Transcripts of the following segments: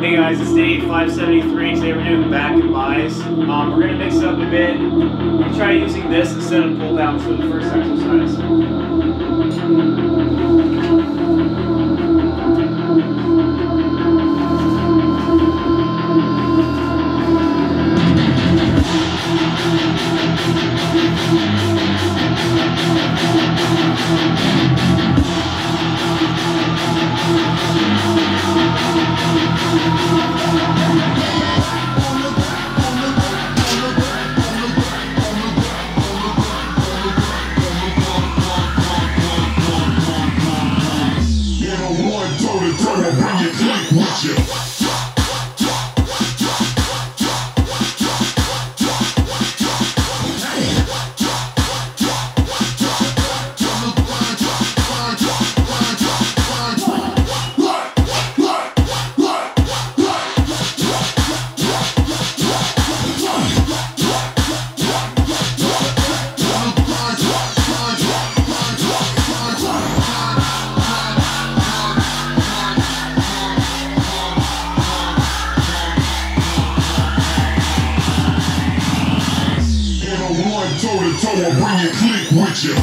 Hey guys, it's Dave, 573. Today we're doing the back and buys. We're going to mix it up a bit. I'm going to try using this instead of pull downs for the first exercise. Toe-to-toe, bring your click with you.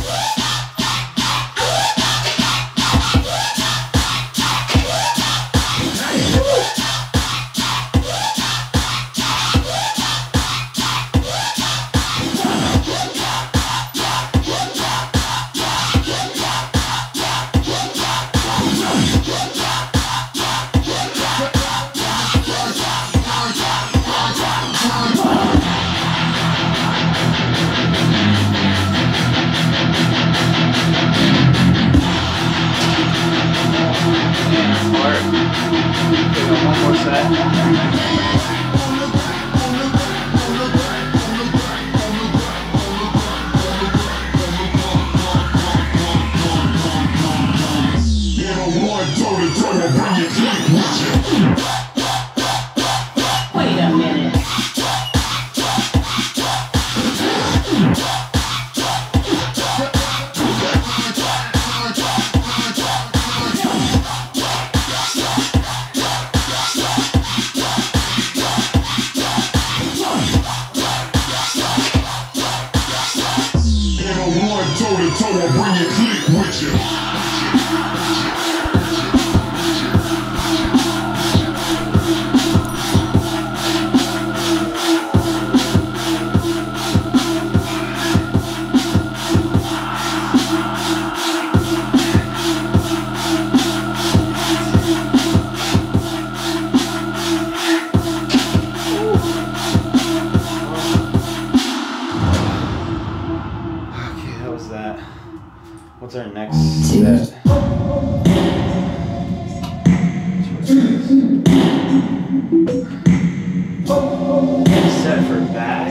What's our next set? Next set for back.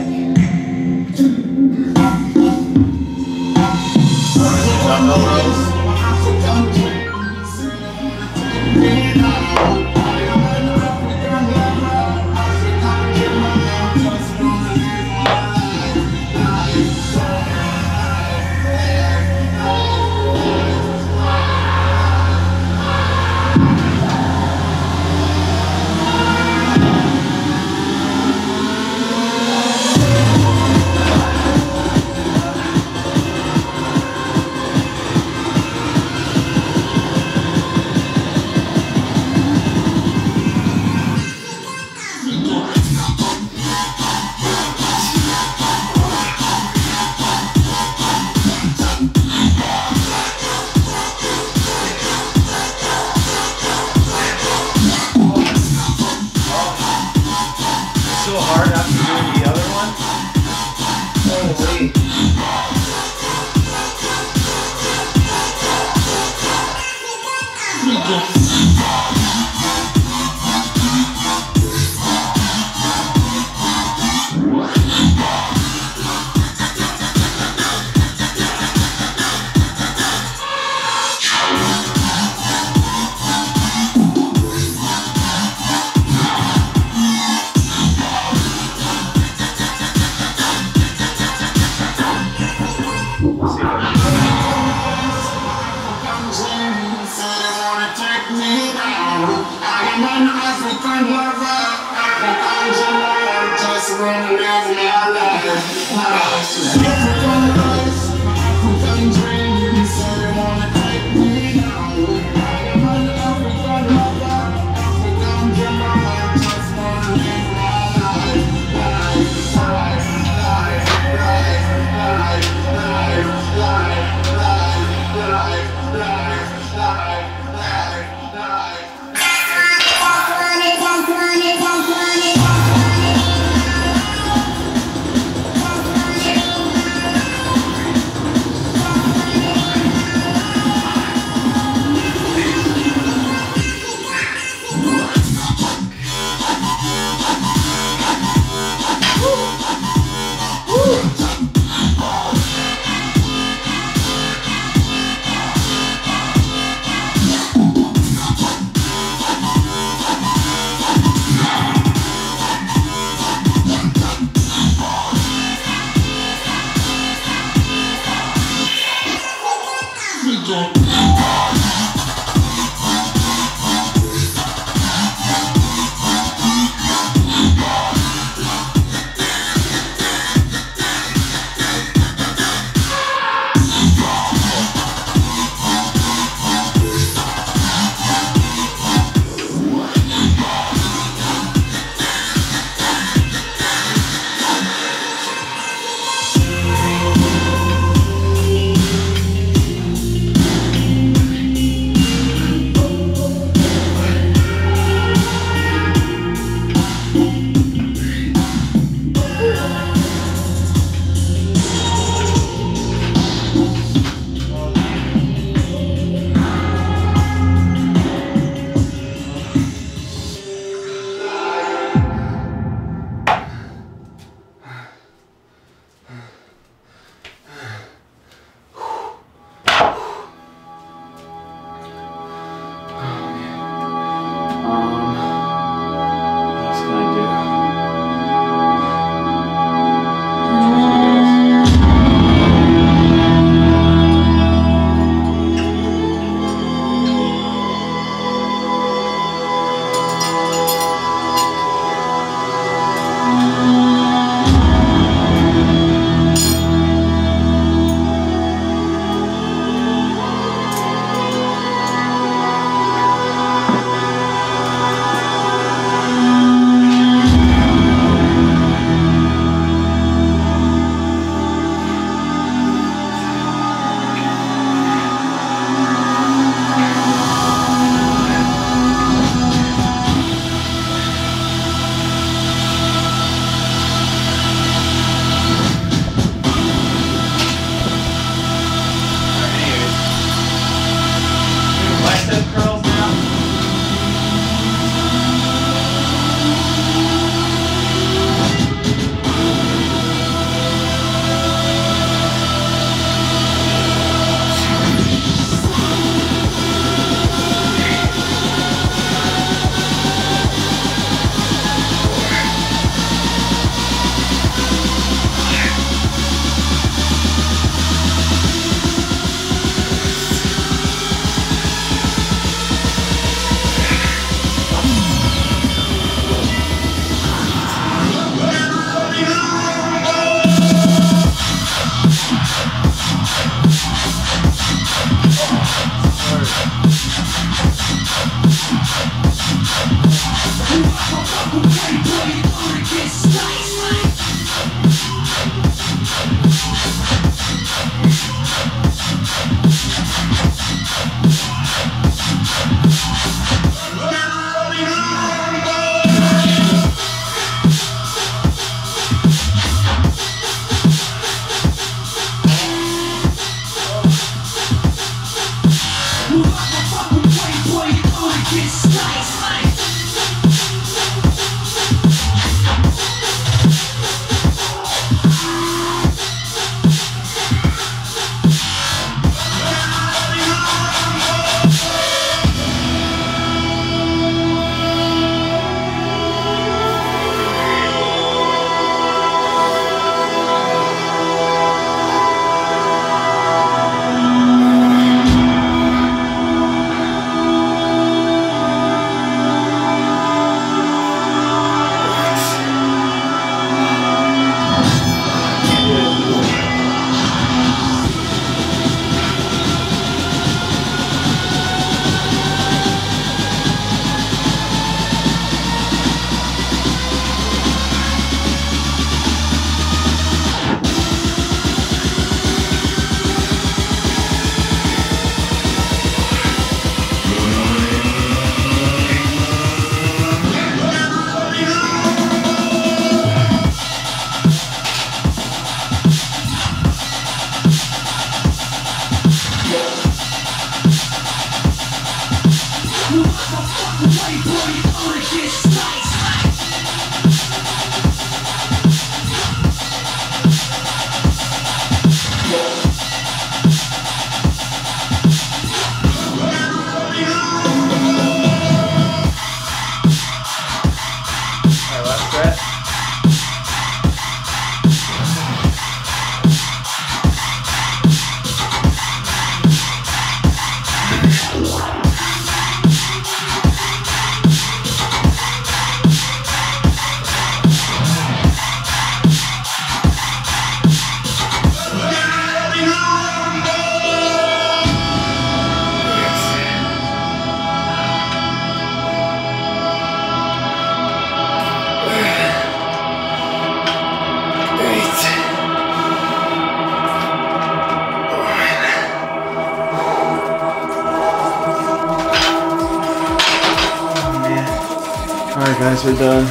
Alright guys, we're done.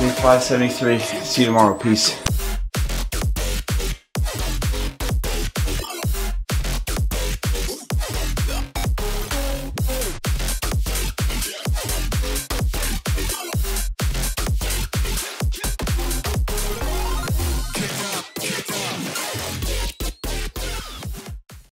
Day 573. See you tomorrow. Peace.